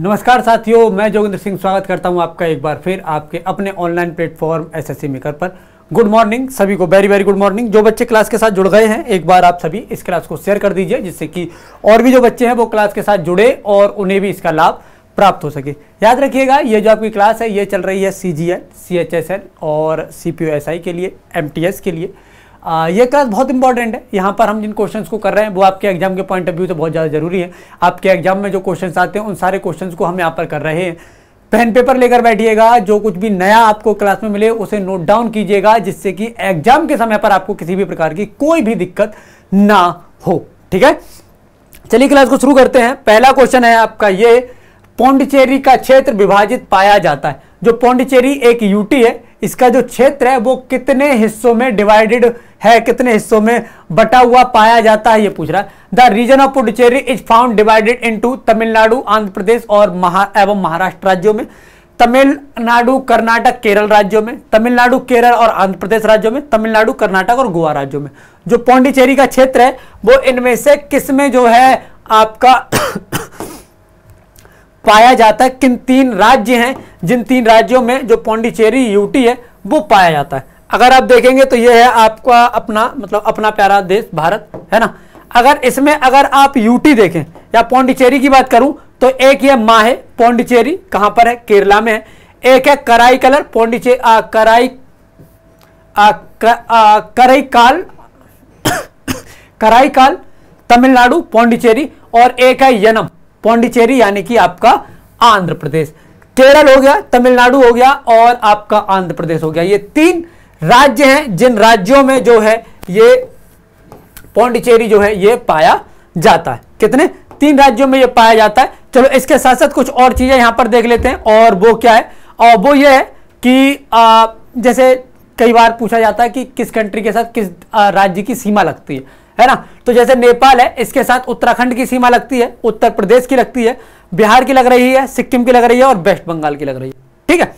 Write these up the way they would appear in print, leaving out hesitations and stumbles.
नमस्कार साथियों, मैं जोगिंद्र सिंह स्वागत करता हूं आपका एक बार फिर आपके अपने ऑनलाइन प्लेटफॉर्म एसएससी मेकर पर। गुड मॉर्निंग सभी को, वेरी वेरी गुड मॉर्निंग। जो बच्चे क्लास के साथ जुड़ गए हैं, एक बार आप सभी इस क्लास को शेयर कर दीजिए, जिससे कि और भी जो बच्चे हैं वो क्लास के साथ जुड़े और उन्हें भी इसका लाभ प्राप्त हो सके। याद रखिएगा, ये जो आपकी क्लास है ये चल रही है CGL, CHSL और CPSI के लिए, MTS के लिए। ये क्लास बहुत इंपॉर्टेंट है। यहाँ पर हम जिन क्वेश्चंस को कर रहे हैं वो आपके एग्जाम के पॉइंट ऑफ व्यू से बहुत ज़्यादा जरूरी है। आपके एग्जाम में जो क्वेश्चंस आते हैं उन सारे क्वेश्चंस को हम यहाँ पर कर रहे हैं। पेन पेपर लेकर बैठिएगा, जो कुछ भी नया आपको क्लास में मिले उसे नोट डाउन कीजिएगा, जिससे कि एग्जाम के समय पर आपको किसी भी प्रकार की कोई भी दिक्कत ना हो। ठीक है, चलिए क्लास को शुरू करते हैं। पहला क्वेश्चन है आपका ये, पौंडीचेरी का क्षेत्र विभाजित पाया जाता है। जो पौंडीचेरी एक यूटी है, इसका जो क्षेत्र है वो कितने हिस्सों में डिवाइडेड है, कितने हिस्सों में बटा हुआ पाया जाता है, ये पूछ रहा है। The region of Puducherry is found divided into Tamil Nadu, Andhra Pradesh और महाराष्ट्र राज्यों में, तमिलनाडु कर्नाटक केरल राज्यों में, तमिलनाडु केरल और आंध्र प्रदेश राज्यों में, तमिलनाडु कर्नाटक और गोवा राज्यों में। जो पौंडीचेरी का क्षेत्र है वो इनमें से किस में जो है आपका पाया जाता है, किन तीन राज्य हैं जिन तीन राज्यों में जो पौंडीचेरी यूटी है वो पाया जाता है। अगर आप देखेंगे तो ये है आपका अपना, मतलब अपना प्यारा देश भारत, है ना। अगर इसमें अगर आप यूटी देखें या पौंडीचेरी की बात करूं तो एक ये माहे पौंडीचेरी कहां पर है, केरला में है। एक है कराईकलर पौंडीचेरी, कराईकाल तमिलनाडु पौंडीचेरी, और एक है यनम पौंडीचेरी यानी कि आपका आंध्र प्रदेश। केरल हो गया, तमिलनाडु हो गया और आपका आंध्र प्रदेश हो गया। ये तीन राज्य हैं जिन राज्यों में जो है ये पौंडीचेरी जो है ये पाया जाता है। कितने? तीन राज्यों में ये पाया जाता है। चलो इसके साथ साथ कुछ और चीजें यहां पर देख लेते हैं, और वो क्या है, और वो ये है कि जैसे कई बार पूछा जाता है कि किस कंट्री के साथ किस राज्य की सीमा लगती है ना। तो जैसे नेपाल है, इसके साथ उत्तराखंड की सीमा लगती है, उत्तर प्रदेश की लगती है, बिहार की लग रही है, सिक्किम की लग रही है और वेस्ट बंगाल की लग रही है। ठीक है,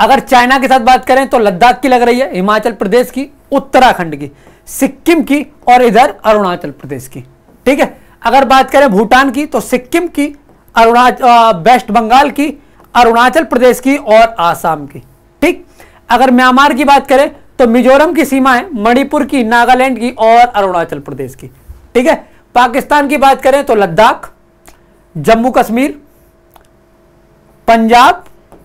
अगर चाइना के साथ बात करें तो लद्दाख की लग रही है, हिमाचल प्रदेश की, उत्तराखंड की, सिक्किम की और इधर अरुणाचल प्रदेश की। ठीक है, अगर बात करें भूटान की तो सिक्किम की, अरुणाचल, वेस्ट बंगाल की, अरुणाचल प्रदेश की और आसाम की। ठीक, अगर म्यांमार की बात करें तो मिजोरम की सीमा है, मणिपुर की, नागालैंड की और अरुणाचल प्रदेश की। ठीक है, पाकिस्तान की बात करें तो लद्दाख, जम्मू कश्मीर, पंजाब,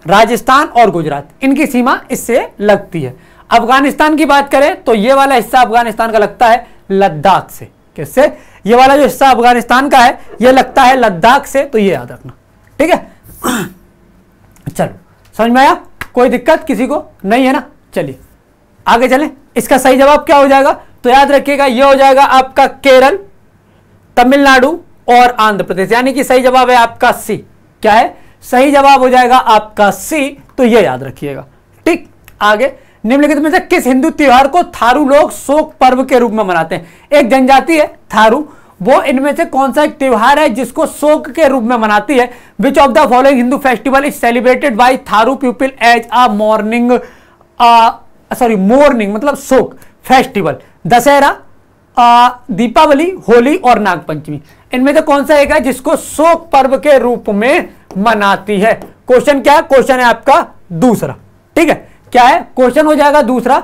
राजस्थान और गुजरात, इनकी सीमा इससे लगती है। अफगानिस्तान की बात करें तो ये वाला हिस्सा अफगानिस्तान का लगता है लद्दाख से। किससे? ये वाला जो हिस्सा अफगानिस्तान का है ये लगता है लद्दाख से, तो ये याद रखना। ठीक है, चलो समझ में आया, कोई दिक्कत किसी को नहीं है ना। चलिए आगे चलें, इसका सही जवाब क्या हो जाएगा तो याद रखिएगा ये हो जाएगा आपका केरल, तमिलनाडु और आंध्र प्रदेश, यानी कि सही जवाब है आपका सी। क्या है? सही जवाब हो जाएगा आपका सी, तो ये याद रखिएगा। ठीक, आगे, निम्नलिखित में से किस हिंदू त्योहार को थारू लोग शोक पर्व के रूप में मनाते हैं? एक जनजाति है थारू, वो इनमें से कौन सा एक त्योहार है जिसको शोक के रूप में मनाती है? Which of the following Hindu festival is celebrated by Tharu people as a mourning मतलब शोक फेस्टिवल? दशहरा, दीपावली, होली और नागपंचमी, इनमें से कौन सा एक है जिसको शोक पर्व के रूप में मनाती है? क्वेश्चन क्या है? क्वेश्चन है आपका दूसरा। ठीक है, क्या है क्वेश्चन? हो जाएगा दूसरा।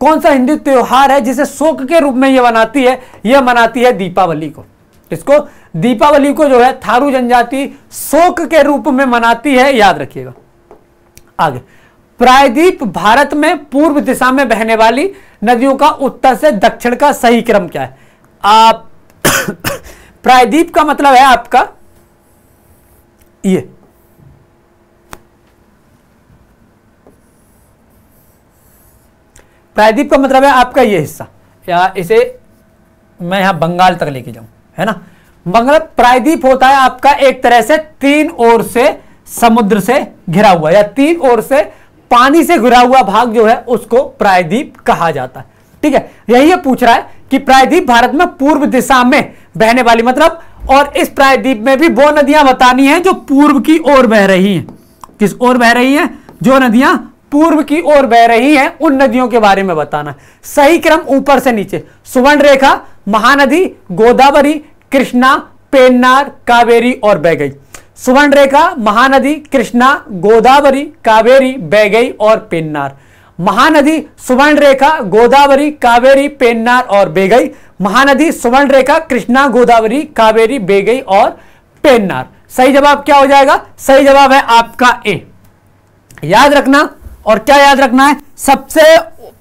कौन सा हिंदू त्योहार है जिसे शोक के रूप में यह मनाती है? यह मनाती है दीपावली को। इसको, दीपावली को जो है थारू जनजाति शोक के रूप में मनाती है, याद रखिएगा। आगे, प्रायद्वीप भारत में पूर्व दिशा में बहने वाली नदियों का उत्तर से दक्षिण का सही क्रम क्या है? आप प्रायद्वीप का मतलब है आपका ये, प्रायद्वीप का मतलब है आपका ये हिस्सा, या इसे मैं यहां बंगाल तक लेके जाऊं, है ना। बंगाल, प्रायद्वीप होता है आपका एक तरह से तीन ओर से समुद्र से घिरा हुआ, या तीन ओर से पानी से घिरा हुआ भाग जो है उसको प्रायद्वीप कहा जाता है। ठीक है, यही पूछ रहा है कि प्रायद्वीप भारत में पूर्व दिशा में बहने वाली, मतलब, और इस प्रायद्वीप में भी वो नदियां बतानी है जो पूर्व की ओर बह रही हैं। किस ओर बह रही हैं? जो नदियां पूर्व की ओर बह रही हैं उन नदियों के बारे में बताना। सही क्रम ऊपर से नीचे, सुवर्ण रेखा, महानदी, गोदावरी, कृष्णा, पेन्नार, कावेरी और बेगई। सुवर्ण रेखा, महानदी, कृष्णा, गोदावरी, कावेरी, बेगई और पेन्नार। महानदी, सुवर्ण रेखा, गोदावरी, कावेरी, पेन्नार और बेगई। महानदी, सुवर्ण रेखा, कृष्णा, गोदावरी, कावेरी, बेगई और पेन्नार। सही जवाब क्या हो जाएगा? सही जवाब है आपका ए। याद रखना, और क्या याद रखना है, सबसे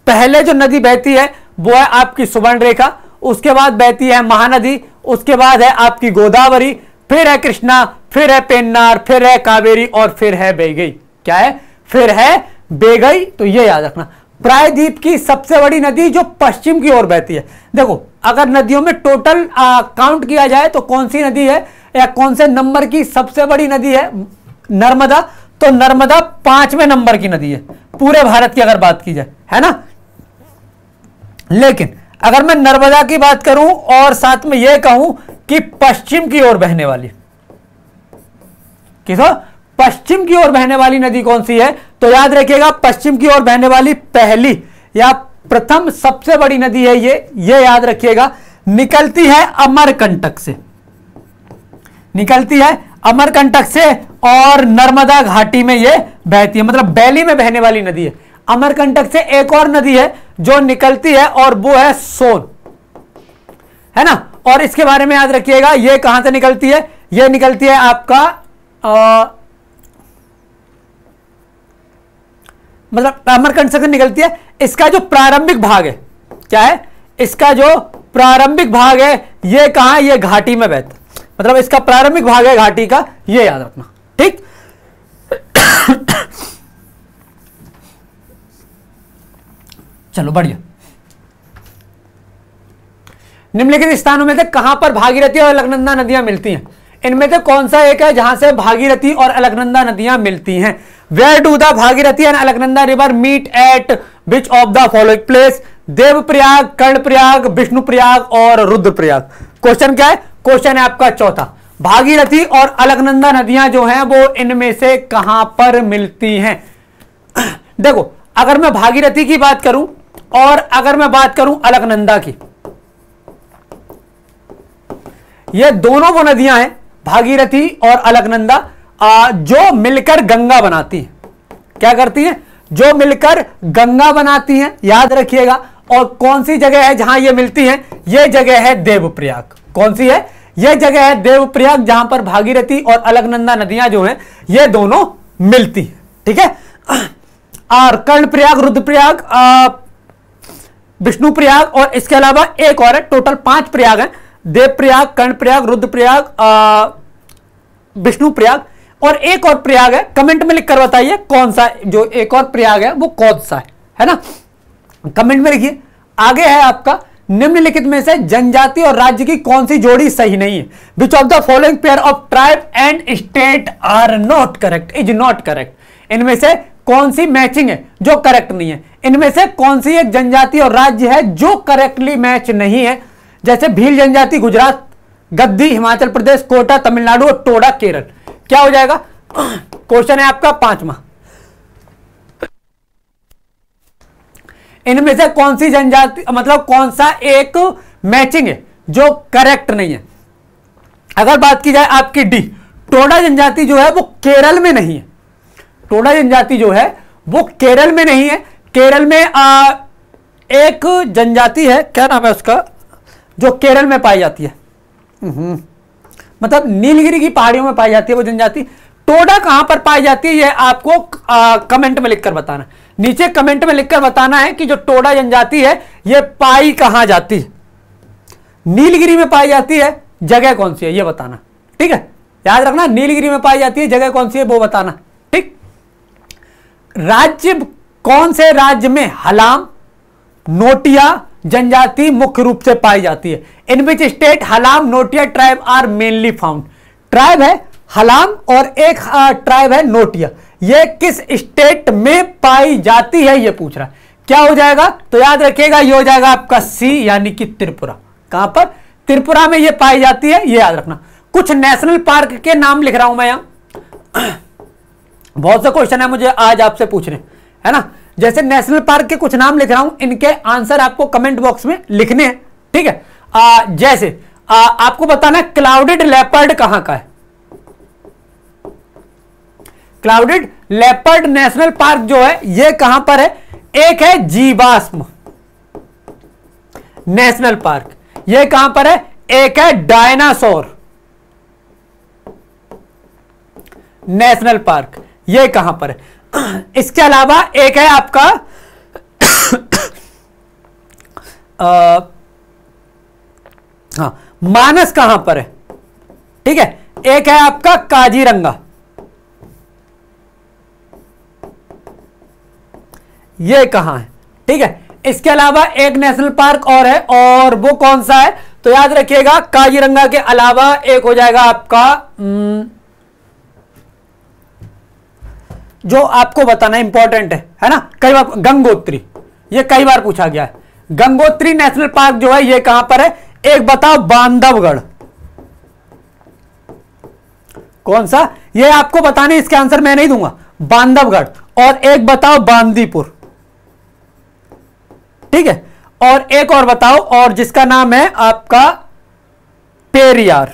पहले जो नदी बहती है वो है आपकी सुवर्ण रेखा, उसके बाद बहती है महानदी, उसके बाद है आपकी गोदावरी, फिर है कृष्णा, फिर है पेन्नार, फिर है कावेरी और फिर है बेगई। क्या है? फिर है बेगई। तो ये याद रखना, प्रायद्वीप की सबसे बड़ी नदी जो पश्चिम की ओर बहती है। देखो, अगर नदियों में टोटल काउंट किया जाए तो कौन सी नदी है या कौन से नंबर की सबसे बड़ी नदी है? नर्मदा। तो नर्मदा 5वें नंबर की नदी है पूरे भारत की अगर बात की जाए, है ना। लेकिन अगर मैं नर्मदा की बात करूं और साथ में यह कहूं कि पश्चिम की ओर बहने वाली, किसो पश्चिम की ओर बहने वाली नदी कौन सी है, तो याद रखिएगा पश्चिम की ओर बहने वाली पहली या प्रथम सबसे बड़ी नदी है ये याद रखिएगा, निकलती है अमरकंटक से, निकलती है अमरकंटक से और नर्मदा घाटी में ये बहती है, मतलब बैली में बहने वाली नदी है। अमरकंटक से एक और नदी है जो निकलती है और वो है सोन, है ना। और इसके बारे में याद रखिएगा, ये कहां से निकलती है? ये निकलती है आपका मतलब अमरकंटक से निकलती है। इसका जो प्रारंभिक भाग है, क्या है इसका जो प्रारंभिक भाग है, ये कहां? ये घाटी में बहता है, मतलब इसका प्रारंभिक भाग है घाटी का, ये याद रखना, ठीक। चलो बढ़िया। निम्नलिखित स्थानों में से कहां पर भागीरथी और अलकनंदा नदियां मिलती हैं? इनमें से कौन सा एक है जहां से भागीरथी और अलकनंदा नदियां मिलती हैं? Where do the Bhagirathi and Alaknanda river meet at which of the following place? Devprayag, Karnaprayag, Vishnuprayag और रुद्रप्रयाग। क्वेश्चन क्या है? क्वेश्चन है आपका चौथा, भागीरथी और अलकनंदा नदियां जो हैं वो इनमें से कहां पर मिलती हैं? देखो, अगर मैं भागीरथी की बात करूं और अगर मैं बात करूं अलकनंदा की, ये दोनों वो नदियां हैं भागीरथी और अलकनंदा जो मिलकर गंगा बनाती हैं। क्या करती हैं? जो मिलकर गंगा बनाती हैं, याद रखिएगा। और कौन सी जगह है जहां ये मिलती हैं? ये जगह है देवप्रयाग। कौन सी है? यह जगह है देवप्रयाग, जहां पर भागीरथी और अलकनंदा नदियां जो हैं ये दोनों मिलती हैं, ठीक है। और कर्णप्रयाग, रुद्रप्रयाग, विष्णुप्रयाग और इसके अलावा एक और है, टोटल 5 प्रयाग हैं, देवप्रयाग, कर्णप्रयाग, रुद्रप्रयाग, विष्णुप्रयाग और एक और प्रयाग है। कमेंट में लिखकर बताइए कौन सा जो एक और प्रयाग है वो कौन सा है ना, कमेंट में लिखिए। आगे है आपका, निम्नलिखित में से जनजाति और राज्य की कौन सी जोड़ी सही नहीं है? Which of the following pair of tribe and state are not correct, is not correct. इनमें से कौन सी मैचिंग है जो करेक्ट नहीं है? इनमें से कौन सी एक जनजाति और राज्य है जो करेक्टली मैच नहीं है? जैसे भील जनजाति गुजरात, गद्दी हिमाचल प्रदेश, कोटा तमिलनाडु और टोडा केरल। क्या हो जाएगा? क्वेश्चन है आपका 5वां, इनमें से कौन सी जनजाति, मतलब कौन सा एक मैचिंग है जो करेक्ट नहीं है। अगर बात की जाए आपकी डी, टोडा जनजाति जो है वो केरल में नहीं है, टोडा जनजाति जो है वो केरल में नहीं है। केरल में एक जनजाति है, क्या नाम है उसका, जो केरल में पाई जाती है, मतलब नीलगिरी की पहाड़ियों में पाई जाती है वो जनजाति। टोडा कहां पर पाई जाती है ये आपको कमेंट में लिखकर बताना है, नीचे कमेंट में लिखकर बताना है कि जो टोडा जनजाति है ये पाई कहां जाती है, नीलगिरी में पाई जाती है, जगह कौन सी है ये बताना, ठीक है। याद रखना, नीलगिरी में पाई जाती है, जगह कौन सी है वो बताना, ठीक। राज्य, कौन से राज्य में हलाम, नोटिया जनजाति मुख्य रूप से पाई जाती है? In which state Halam, Noatia tribe are mainly found. Tribe है हलाम और एक ट्राइब है नोटिया, ये किस स्टेट में पाई जाती है ये पूछ रहा है। क्या हो जाएगा? तो याद रखिएगा ये हो जाएगा आपका सी, यानी कि त्रिपुरा। कहां पर? त्रिपुरा में ये पाई जाती है, ये याद रखना। कुछ नेशनल पार्क के नाम लिख रहा हूं मैं यहां, बहुत से क्वेश्चन है मुझे आज आपसे पूछने, है ना। जैसे नेशनल पार्क के कुछ नाम लिख रहा हूं, इनके आंसर आपको कमेंट बॉक्स में लिखने हैं, ठीक है। जैसे आपको बताना क्लाउडेड लेपर्ड कहां का है, क्लाउडेड लेपर्ड नेशनल पार्क जो है यह कहां पर है? एक है जीवाश्म नेशनल पार्क, यह कहां पर है? एक है डायनासोर नेशनल पार्क, यह कहां पर है? इसके अलावा एक है आपका हाँ मानस कहां पर है, ठीक है। एक है आपका काजीरंगा, ये कहां है, ठीक है। इसके अलावा एक नेशनल पार्क और है, और वो कौन सा है? तो याद रखिएगा काजीरंगा के अलावा एक हो जाएगा आपका जो आपको बताना इंपॉर्टेंट है ना, कई बार गंगोत्री, ये कई बार पूछा गया है। गंगोत्री नेशनल पार्क जो है ये कहां पर है? एक बताओ बांधवगढ़, कौन सा? ये आपको बताने, इसके आंसर मैं नहीं दूंगा, बांधवगढ़। और एक बताओ बांदीपुर, ठीक है। और एक और बताओ, और जिसका नाम है आपका पेरियार,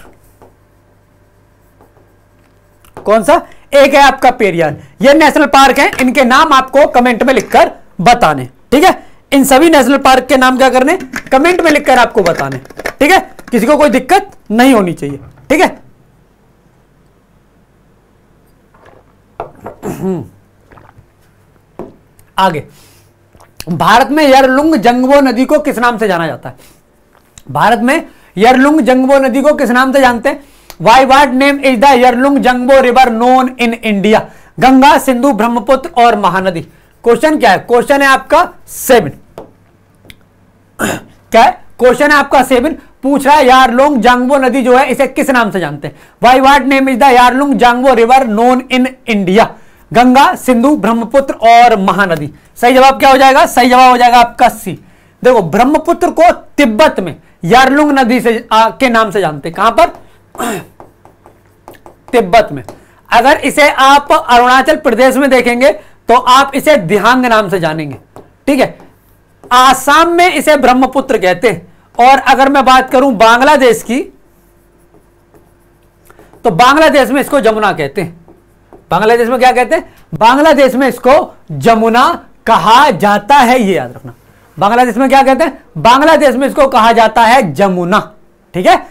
कौन सा? एक है आपका पेरियार। ये नेशनल पार्क है, इनके नाम आपको कमेंट में लिखकर बताने, ठीक है। इन सभी नेशनल पार्क के नाम क्या करने? कमेंट में लिखकर आपको बताने, ठीक है। किसी को कोई दिक्कत नहीं होनी चाहिए, ठीक है। आगे, भारत में यारलुंग जंगबो नदी को किस नाम से जाना जाता है? भारत में यारलुंग जंगबो नदी को किस नाम से जानते हैं? By what name is the Yarlung Zangbo river known in India? Ganga, Sindhu, Brahmaputra और महानदी। क्वेश्चन क्या है? क्वेश्चन है आपका 7, क्या है? क्वेश्चन है आपका 7। पूछ रहा है यारलुंग जंगबो नदी जो है इसे किस नाम से जानते हैं? By what name is the Yarlung Zangbo river known in India? Ganga, Sindhu, Brahmaputra और महानदी। सही जवाब क्या हो जाएगा? सही जवाब हो जाएगा आपका सी। देखो, ब्रह्मपुत्र को तिब्बत में यारलुंग नदी से के नाम से जानते हैं। कहां पर? तिब्बत में। अगर इसे आप अरुणाचल प्रदेश में देखेंगे तो आप इसे दिहांग नाम से जानेंगे, ठीक है। आसाम में इसे ब्रह्मपुत्र कहते हैं। और अगर मैं बात करूं बांग्लादेश की, तो बांग्लादेश में इसको जमुना कहते हैं। बांग्लादेश में क्या कहते हैं? बांग्लादेश में इसको जमुना कहा जाता है, ये याद रखना। बांग्लादेश में क्या कहते हैं? बांग्लादेश में इसको कहा जाता है जमुना, ठीक है।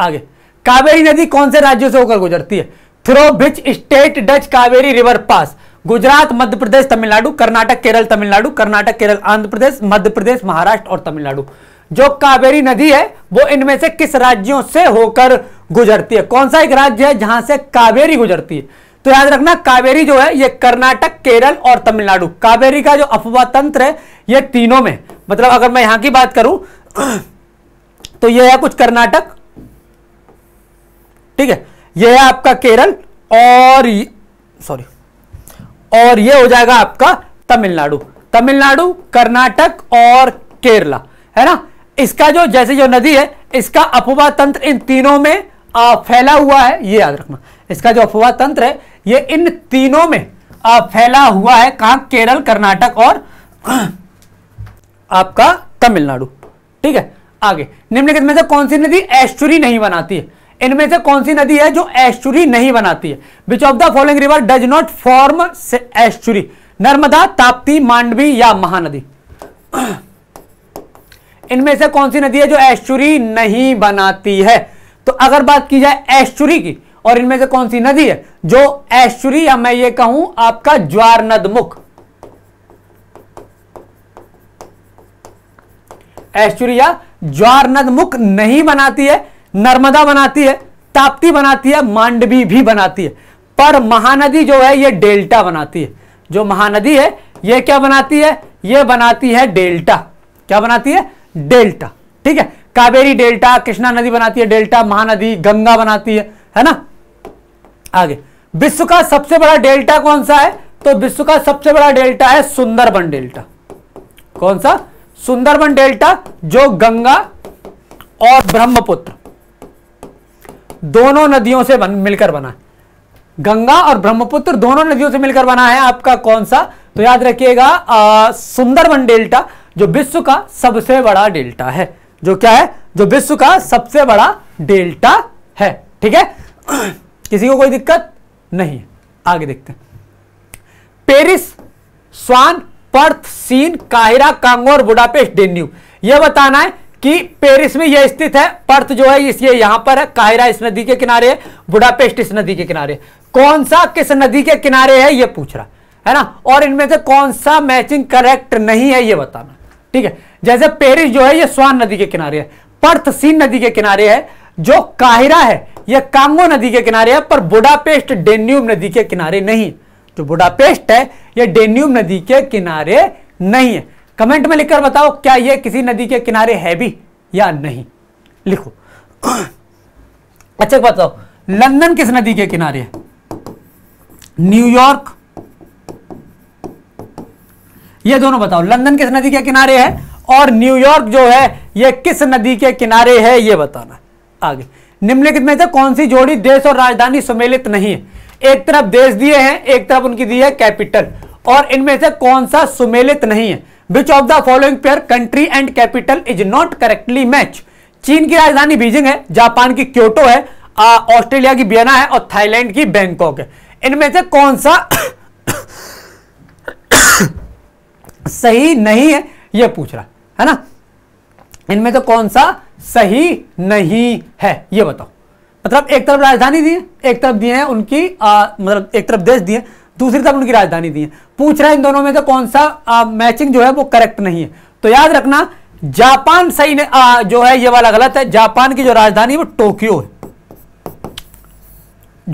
आगे, कावेरी नदी कौन से राज्यों से होकर गुजरती है? Through which state does Kaveri river pass? Gujarat, Madhya Pradesh, Tamil Nadu, Karnataka, Kerala, Tamil Nadu, Karnataka, Kerala, Andhra Pradesh, Madhya Pradesh, Maharashtra और तमिलनाडु। जो कावेरी नदी है वो इनमें से किस राज्यों से होकर गुजरती है? कौन सा एक राज्य है जहां से कावेरी गुजरती है? तो याद रखना कावेरी जो है ये कर्नाटक, केरल और तमिलनाडु। कावेरी का जो अफवाह तंत्र है ये तीनों में, मतलब अगर मैं यहां की बात करूं तो ये है कुछ कर्नाटक, ठीक है, ये है आपका केरल और ये हो जाएगा आपका तमिलनाडु। तमिलनाडु, कर्नाटक और केरला, है ना। इसका जो जैसे जो नदी है इसका अफवाह तंत्र इन तीनों में फैला हुआ है, ये याद रखना। इसका जो अफवाह तंत्र है ये इन तीनों में फैला हुआ है। कहां? केरल, कर्नाटक और आपका तमिलनाडु, ठीक है। आगे, निम्नलिखित में से कौन सी नदी एस्चुरी नहीं बनाती है? इनमें से कौन सी नदी है जो एस्चुरी नहीं बनाती है? Which of the following river does not form estuary? Narmada, Tapti, Mandvi या महानदी? इनमें से कौन सी नदी है जो एस्चुरी नहीं बनाती है? तो अगर बात की जाए एस्चुरी की, और इनमें से कौन सी नदी है जो एस्चुरी, या मैं ये कहूं आपका ज्वारनदमुख, एस्चुरी या ज्वारनदमुख नहीं बनाती है, नर्मदा बनाती है, ताप्ती बनाती है, मांडवी भी बनाती है, पर महानदी जो है ये डेल्टा बनाती है। जो महानदी है ये क्या बनाती है? ये बनाती है डेल्टा। क्या बनाती है? डेल्टा, ठीक है। कावेरी डेल्टा, कृष्णा नदी बनाती है डेल्टा, महानदी, गंगा बनाती है ना। आगे, विश्व का सबसे बड़ा डेल्टा कौन सा है? तो विश्व का सबसे बड़ा डेल्टा है सुंदरबन डेल्टा। कौन सा? सुंदरबन डेल्टा, जो गंगा और ब्रह्मपुत्र दोनों नदियों से मिलकर बना है। गंगा और ब्रह्मपुत्र दोनों नदियों से मिलकर बना है आपका कौन सा? तो याद रखिएगा सुंदरबन डेल्टा, जो विश्व का सबसे बड़ा डेल्टा है। जो क्या है? जो विश्व का सबसे बड़ा डेल्टा है, ठीक है। किसी को कोई दिक्कत नहीं है। आगे देखते हैं, पेरिस, स्वान, पर्थ, सीन, काहिरा, कांगो और बुडापेस्ट डेन्यू। यह बताना है कि पेरिस में यह स्थित है, पर्थ जो है इसलिए यहां पर है, काहिरा इस नदी के किनारे है, बुडापेस्ट इस नदी के किनारे है। कौन सा किस नदी के किनारे है यह पूछ रहा है ना, और इनमें से कौन सा मैचिंग करेक्ट नहीं है यह बताना। ठीक है, जैसे पेरिस जो है यह स्वान नदी के किनारे है, पर्थ सीन नदी के किनारे है, जो काहिरा है यह कांगो नदी के किनारे है, पर बुडापेस्ट डेन्यूब नदी के किनारे नहीं। जो बुडापेस्ट है यह डेन्यूब नदी के किनारे नहीं है। कमेंट में लिखकर बताओ क्या यह किसी नदी के किनारे है भी या नहीं, लिखो। अच्छा बताओ, लंदन किस नदी के किनारे है? न्यूयॉर्क, यह दोनों बताओ, लंदन किस नदी के किनारे है और न्यूयॉर्क जो है यह किस नदी के किनारे है यह बताना। आगे, निम्नलिखित में से कौन सी जोड़ी देश और राजधानी सम्मिलित नहीं है? एक तरफ देश दिए हैं, एक तरफ उनकी दी है कैपिटल, और इनमें से कौन सा सुमेलित नहीं है? Which of the following pair country and capital is not correctly match? चीन की राजधानी बीजिंग है, जापान की क्योटो है, ऑस्ट्रेलिया की वियना है और थाईलैंड की बैंकॉक है। इनमें से कौन सा सही नहीं है यह पूछ रहा है ना, इनमें से कौन सा सही नहीं है यह बताओ। मतलब एक तरफ राजधानी दी है, एक तरफ दिए हैं उनकी मतलब एक तरफ देश दिए, दूसरी तरफ उनकी राजधानी दी है। पूछ रहा है इन दोनों में से तो कौन सा मैचिंग जो है वो करेक्ट नहीं है। तो याद रखना जापान सही जो है ये वाला गलत है। जापान की जो राजधानी है वो टोक्यो है,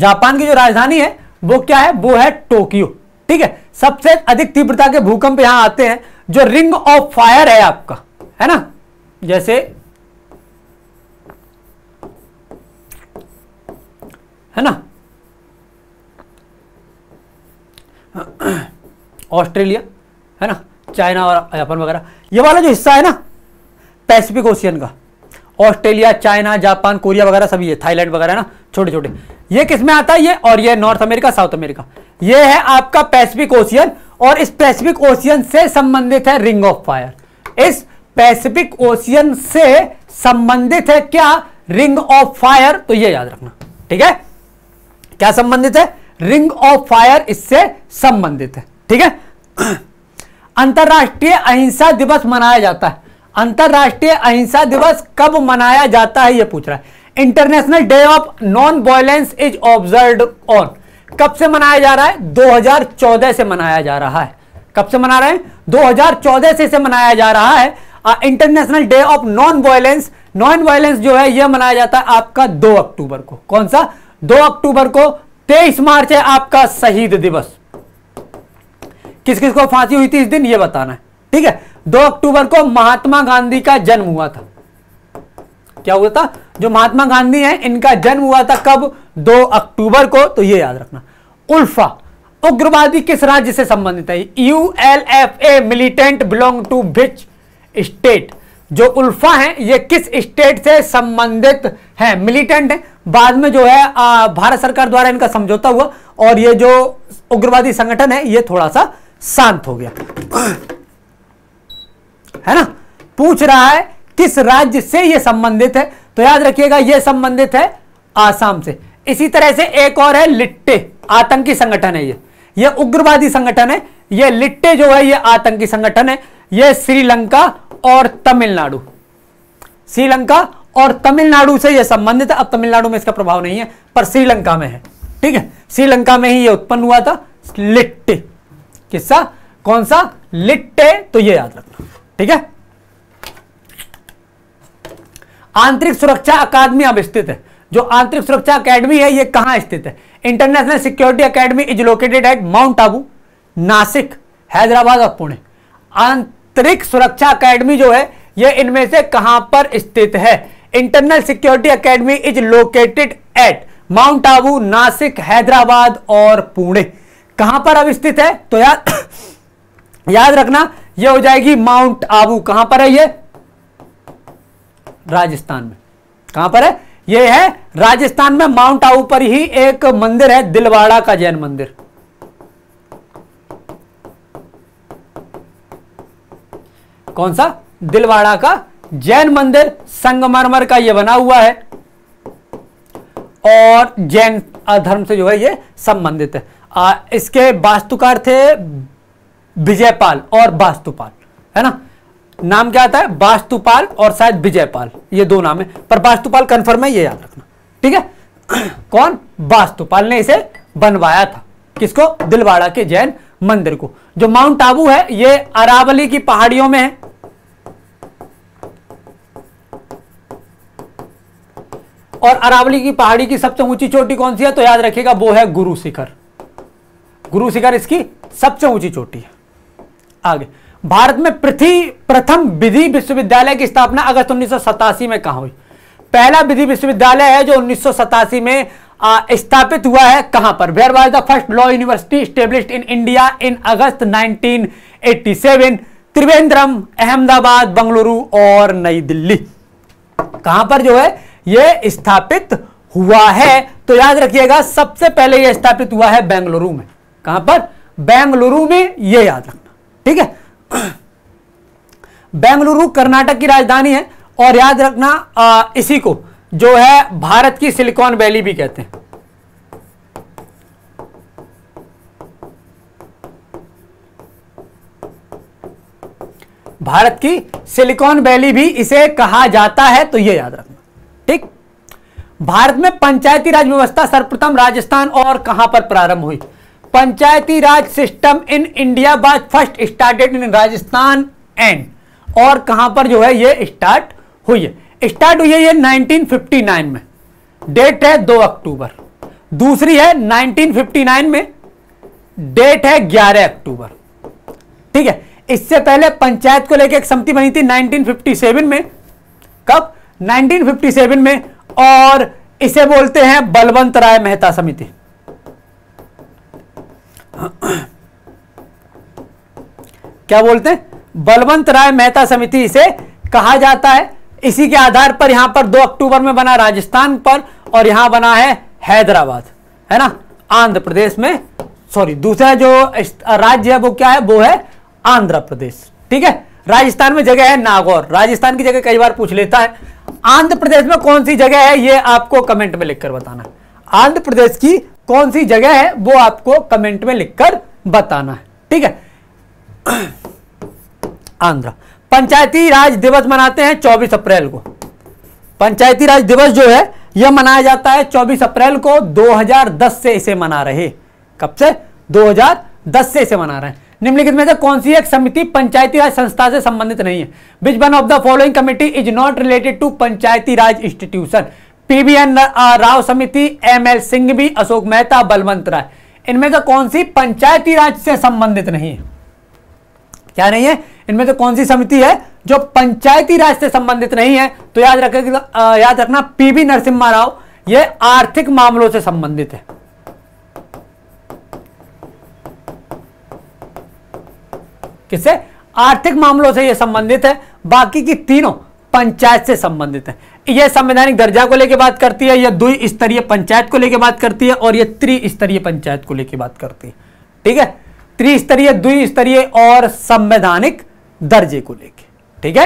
जापान की जो राजधानी है वो क्या है? वो है टोक्यो। ठीक है, सबसे अधिक तीव्रता के भूकंप यहां आते हैं। जो रिंग ऑफ फायर है आपका, है ना, जैसे है ना ऑस्ट्रेलिया, है ना, चाइना और जापान वगैरह, ये वाला जो हिस्सा है ना पैसिफिक ओशियन का, ऑस्ट्रेलिया, चाइना, जापान, कोरिया वगैरह सभी, ये थाईलैंड वगैरह ना छोटे छोटे, ये किस में आता है ये, और ये नॉर्थ अमेरिका, साउथ अमेरिका, ये है आपका पैसिफिक ओशियन। और इस पैसिफिक ओशियन से संबंधित है रिंग ऑफ फायर, इस पैसिफिक ओशियन से संबंधित है क्या? Ring of fire. तो ये याद रखना, ठीक है, क्या संबंधित है? रिंग ऑफ फायर इससे संबंधित है। ठीक है, अंतरराष्ट्रीय अहिंसा दिवस मनाया जाता है, अंतरराष्ट्रीय अहिंसा दिवस कब मनाया जाता है यह पूछ रहा है। International day of non violence is observed on, कब से मनाया जा रहा है? 2014 से मनाया जा रहा है। कब से मना रहे हैं? 2014 से इसे मनाया जा रहा है। International day of non violence, non violence जो है यह मनाया जाता है आपका 2 अक्टूबर को। कौन सा? 2 अक्टूबर को। 23 मार्च है आपका शहीद दिवस, किस किस को फांसी हुई थी इस दिन यह बताना है। ठीक है, 2 अक्टूबर को महात्मा गांधी का जन्म हुआ था। क्या हुआ था? जो महात्मा गांधी है इनका जन्म हुआ था कब? 2 अक्टूबर को। तो यह याद रखना। उल्फा उग्रवादी किस राज्य से संबंधित है? ULFA militant belong to which state? जो उल्फा है ये किस स्टेट से संबंधित है? मिलिटेंट है, बाद में जो है भारत सरकार द्वारा इनका समझौता हुआ और ये जो उग्रवादी संगठन है ये थोड़ा सा शांत हो गया है ना। पूछ रहा है किस राज्य से ये संबंधित है, तो याद रखिएगा ये संबंधित है आसाम से। इसी तरह से एक और है लिट्टे, आतंकी संगठन है ये उग्रवादी संगठन है, ये लिट्टे जो है ये आतंकी संगठन है। ये श्रीलंका और तमिलनाडु, श्रीलंका और तमिलनाडु से यह संबंधित है। अब तमिलनाडु में इसका प्रभाव नहीं है पर श्रीलंका में है। ठीक है, श्रीलंका में ही यह उत्पन्न हुआ था लिट्टे, किस्सा कौन सा? लिट्टे। तो यह याद रखना। ठीक है, आंतरिक सुरक्षा अकादमी अब स्थित है। जो आंतरिक सुरक्षा अकादमी है यह कहां स्थित है? International security academy is located at Mount Abu, Nashik, Hyderabad और पुणे। आंतरिक सुरक्षा अकादमी जो है यह इनमें से कहां पर स्थित है? Internal security academy is located at Mount Abu, Nashik, Hyderabad और पुणे। कहां पर अब स्थित है? तो याद रखना यह हो जाएगी माउंट आबू। कहां पर है ये? राजस्थान में। कहां पर है? यह है राजस्थान में, माउंट आबू पर ही एक मंदिर है दिलवाड़ा का जैन मंदिर। कौन सा? दिलवाड़ा का जैन मंदिर, संगमरमर का यह बना हुआ है और जैन धर्म से जो है ये संबंधित है। इसके वास्तुकार थे विजयपाल और वास्तुपाल, है ना। नाम क्या आता है, वास्तुपाल और शायद विजयपाल, ये दो नाम है, पर वास्तुपाल कंफर्म है, ये याद रखना, ठीक है। कौन, वास्तुपाल ने इसे बनवाया था, किसको, दिलवाड़ा के जैन मंदिर को। जो माउंट आबू है ये अरावली की पहाड़ियों में है, और अरावली की पहाड़ी की सबसे ऊंची चोटी कौन सी है, तो याद रखिएगा वो है गुरु शिखर। गुरु शिखर इसकी सबसे ऊंची चोटी है। आगे, भारत में प्रथम विधि विश्वविद्यालय की स्थापना अगस्त 1987 में कहां हुई। पहला विधि विश्वविद्यालय है जो 1987 में स्थापित हुआ है, कहां पर, where was the first law university established in India in August 1987, Trivandrum, Ahmedabad, Bengaluru और नई दिल्ली, कहां पर जो है ये स्थापित हुआ है। तो याद रखिएगा सबसे पहले यह स्थापित हुआ है बेंगलुरु में, कहां पर, बेंगलुरु में, यह याद रखना, ठीक है। बेंगलुरु कर्नाटक की राजधानी है, और याद रखना इसी को जो है भारत की सिलिकॉन वैली भी कहते हैं। भारत की सिलिकॉन वैली भी इसे कहा जाता है, तो यह याद रखना, ठीक। भारत में पंचायती राज व्यवस्था सर्वप्रथम राजस्थान और कहां पर प्रारंभ हुई। पंचायती राज system in India was first started in Rajasthan and, और कहां पर जो है ये स्टार्ट हुई है, स्टार्ट हुई है ये 1959 में, डेट है 2 अक्टूबर। दूसरी है 1959 में, डेट है 11 अक्टूबर, ठीक है। इससे पहले पंचायत को लेकर एक समिति बनी थी 1957 में, कब, 1957 में, और इसे बोलते हैं बलवंत राय मेहता समिति। क्या बोलते हैं, बलवंत राय मेहता समिति इसे कहा जाता है। इसी के आधार पर यहां पर 2 अक्टूबर में बना राजस्थान पर, और यहां बना है हैदराबाद, है ना, आंध्र प्रदेश में, सॉरी दूसरा जो राज्य है वो क्या है, वो है आंध्र प्रदेश, ठीक है। राजस्थान में जगह है नागौर, राजस्थान की जगह कई बार पूछ लेता है। आंध्र प्रदेश में कौन सी जगह है ये आपको कमेंट में लिखकर बताना है, आंध्र प्रदेश की कौन सी जगह है वो आपको कमेंट में लिखकर बताना है, ठीक है। आंध्र पंचायती राज दिवस मनाते हैं 24 अप्रैल को। पंचायती राज दिवस जो है यह मनाया जाता है 24 अप्रैल को। 2010 से इसे मना रहे, कब से, 2010 से इसे मना रहे हैं। निम्नलिखित में से कौन सी एक समिति पंचायती राज संस्था से संबंधित नहीं है। Which one of the following committee is not related to Panchayati Raj institution. PBN Rao समिति, एमएल सिंघवी, अशोक मेहता, बलवंत राय, इनमें से कौन सी पंचायती राज से संबंधित नहीं है। क्या नहीं है, इनमें से कौन सी समिति है जो पंचायती राज से संबंधित नहीं है, तो याद रखना पीवी नरसिम्हा राव, ये आर्थिक मामलों से संबंधित है। किससे, आर्थिक मामलों से ये संबंधित है, बाकी की तीनों पंचायत से संबंधित है। यह संवैधानिक दर्जा को लेकर बात करती है, यह द्विस्तरीय पंचायत को लेकर बात करती है, और यह त्रिस्तरीय पंचायत को लेकर बात करती है, ठीक है। त्रिस्तरीय, द्विस्तरीय और संवैधानिक दर्जे को लेकर, ठीक है।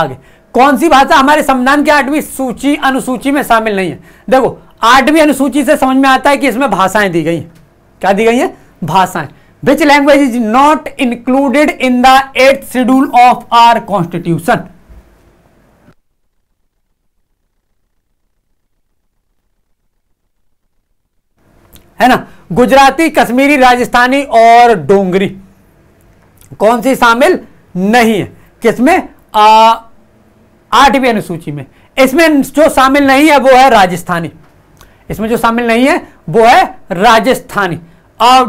आगे, कौन सी भाषा हमारे संविधान की 8वीं अनुसूची में शामिल नहीं है। देखो 8वीं अनुसूची से समझ में आता है कि इसमें भाषाएं दी गई हैं। क्या दी गई हैं, भाषाएं। Which language is not included in the 8th schedule of our constitution? है ना, गुजराती, कश्मीरी, राजस्थानी और डोंगरी, कौन सी शामिल नहीं है, किसमें, 8वीं अनुसूची में। इसमें जो शामिल नहीं है वो है राजस्थानी, इसमें जो शामिल नहीं है वो है राजस्थानी।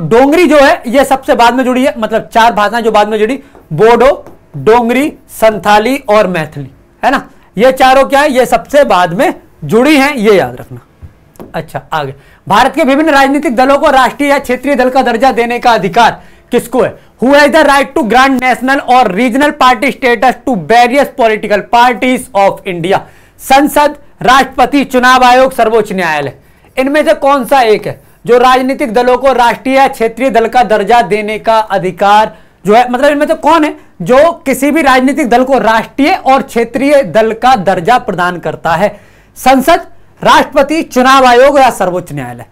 डोंगरी जो है ये सबसे बाद में जुड़ी है, मतलब 4 भाषाएं जो बाद में जुड़ी, बोडो, डोंगरी, संथाली और मैथिली, है ना। ये चारों क्या है, ये सबसे बाद में जुड़ी हैं, ये याद रखना। अच्छा आगे, भारत के विभिन्न राजनीतिक दलों को राष्ट्रीय या क्षेत्रीय दल का दर्जा देने का अधिकार किसको है। Who has the right to grant national और regional party status to various political parties of India. संसद, राष्ट्रपति, चुनाव आयोग, सर्वोच्च न्यायालय, इनमें से कौन सा एक है जो राजनीतिक दलों को राष्ट्रीय या क्षेत्रीय दल का दर्जा देने का अधिकार जो है, मतलब इनमें से कौन है जो किसी भी राजनीतिक दल को राष्ट्रीय और क्षेत्रीय दल का दर्जा प्रदान करता है। संसद, राष्ट्रपति, चुनाव आयोग या सर्वोच्च न्यायालय।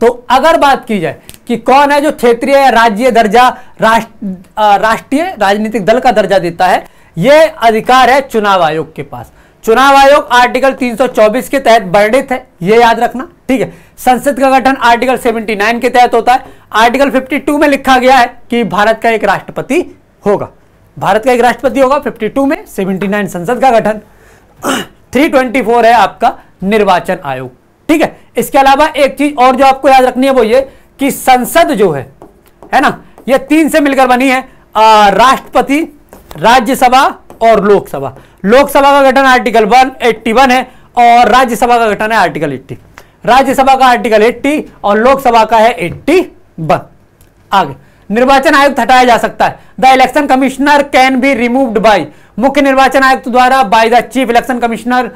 तो अगर बात की जाए कि कौन है जो क्षेत्रीय राज्य दर्जा राष्ट्रीय राजनीतिक दल का दर्जा देता है, यह अधिकार है चुनाव आयोग के पास। चुनाव आयोग आर्टिकल 324 के तहत वर्णित है, यह याद रखना, ठीक है। संसद का गठन आर्टिकल 79 के तहत होता है। आर्टिकल 52 में लिखा गया है कि भारत का एक राष्ट्रपति होगा, भारत का एक राष्ट्रपति होगा 52 में, 79 संसद का गठन, 324 है आपका निर्वाचन आयोग, ठीक है। इसके अलावा एक चीज और जो आपको याद रखनी है वो ये कि संसद जो है ना, ये तीन से मिलकर बनी है, राष्ट्रपति, राज्यसभा और लोकसभा। लोकसभा का गठन आर्टिकल 181 है और राज्यसभा का गठन है आर्टिकल 80। राज्यसभा का आर्टिकल 80 और लोकसभा का है 81। आगे, निर्वाचन आयुक्त हटाया जा सकता है। The election commissioner can be removed by, मुख्य निर्वाचन आयुक्त द्वारा, by the chief election commissioner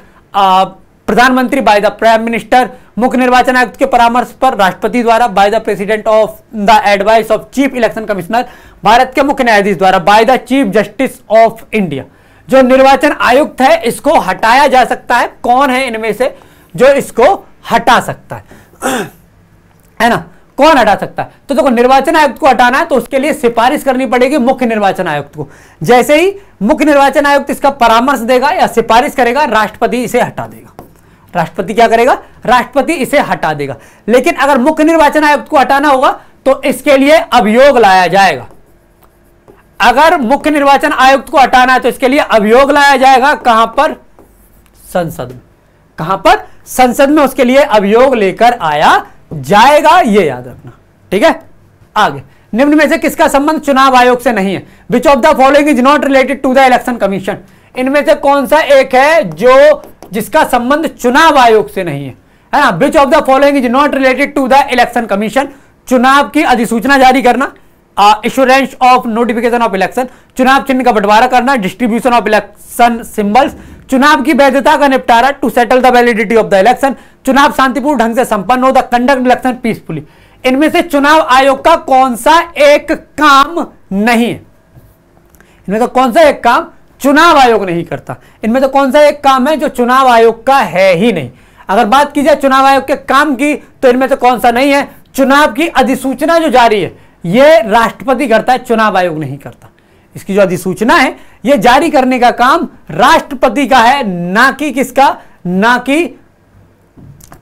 प्रधानमंत्री, बाय द प्राइम मिनिस्टर, मुख्य निर्वाचन आयुक्त के परामर्श पर राष्ट्रपति द्वारा, by the president of the advice of chief election commissioner, Bharat के मुख्य न्यायाधीश द्वारा, by the chief justice of India. जो निर्वाचन आयुक्त है इसको हटाया जा सकता है। कौन है इनमें से जो इसको हटा सकता है ना, कौन हटा सकता है? तो देखो, निर्वाचन आयुक्त को हटाना है तो उसके लिए सिफारिश करनी पड़ेगी मुख्य निर्वाचन आयुक्त को। जैसे ही मुख्य निर्वाचन आयुक्त इसका परामर्श देगा या सिफारिश करेगा, राष्ट्रपति इसे हटा देगा। राष्ट्रपति क्या करेगा? राष्ट्रपति इसे हटा देगा। लेकिन अगर मुख्य निर्वाचन आयुक्त को हटाना होगा तो इसके लिए अभियोग लाया जाएगा। अगर मुख्य निर्वाचन आयुक्त को हटाना है तो इसके लिए अभियोग लाया जाएगा। कहां पर? संसद में। कहां पर? संसद में उसके लिए अभियोग लेकर आया जाएगा, यह याद रखना, ठीक है। आगे, निम्न में से किसका संबंध चुनाव आयोग से नहीं है? Which of the following is not related to the election commission? इनमें से कौन सा एक है जो जिसका संबंध चुनाव आयोग से नहीं है ना? Which of the following is not related to the election commission? चुनाव की अधिसूचना जारी करना, issuance of notification of election, चुनाव चिन्ह का बंटवारा करना, डिस्ट्रीब्यूशन ऑफ इलेक्शन सिंबल्स, चुनाव की वैधता का निपटारा, to settle the validity of the election, चुनाव शांतिपूर्ण ढंग से संपन्न हो, द कंडक्ट इलेक्शन पीसफुली। इनमें से चुनाव आयोग का कौन सा एक काम नहीं है? इनमें से कौन सा एक काम चुनाव आयोग नहीं करता? इनमें से कौन सा एक काम है जो चुनाव आयोग का है ही नहीं? अगर बात की जाए चुनाव आयोग के काम की तो इनमें से कौन सा नहीं है? चुनाव की अधिसूचना जो जारी है ये राष्ट्रपति करता है, चुनाव आयोग नहीं करता। इसकी जो अधिसूचना है ये जारी करने का काम राष्ट्रपति का है, ना कि किसका, ना कि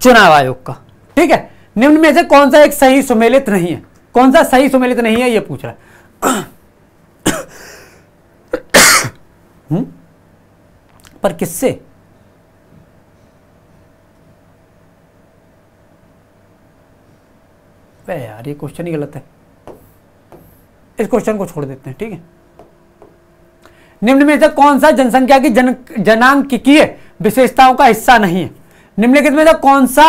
चुनाव आयोग का, ठीक है। निम्न में से कौन सा एक सही सुमेलित नहीं है? कौन सा सही सुमेलित नहीं है ये पूछ रहा है। पर किससे? यार ये क्वेश्चन ही गलत है, इस क्वेश्चन को छोड़ देते हैं, ठीक है। निम्न में से कौन सा जनसंख्या की जनांकिकीय विशेषताओं का हिस्सा नहीं है? निम्नलिखित में से कौन सा